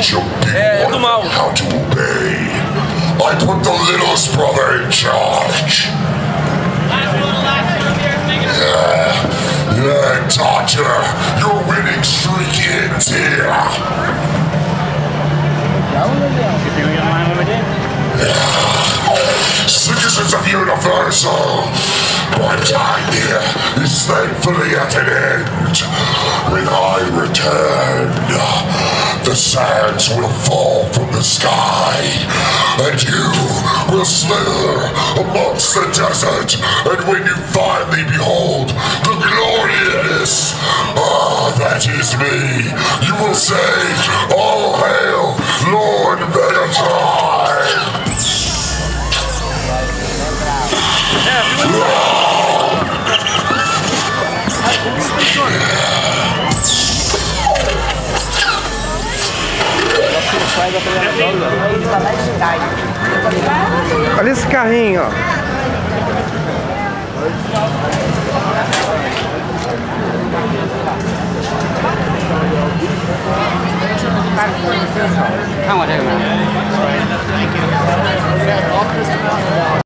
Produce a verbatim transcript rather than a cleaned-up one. É, é do mal. I put the littlest brother in charge. Last one, last one here, yeah, yeah, Dodger, your winning streak ends here. Yeah. Citizens of Universal, my time here is thankfully at an end. When I return, the sands will fall from the sky. And you will slither amongst the desert, and when you finally behold the glorious, ah, that is me, you will say, all hail, Lord Megatron! Olha esse carrinho, ó. Calma,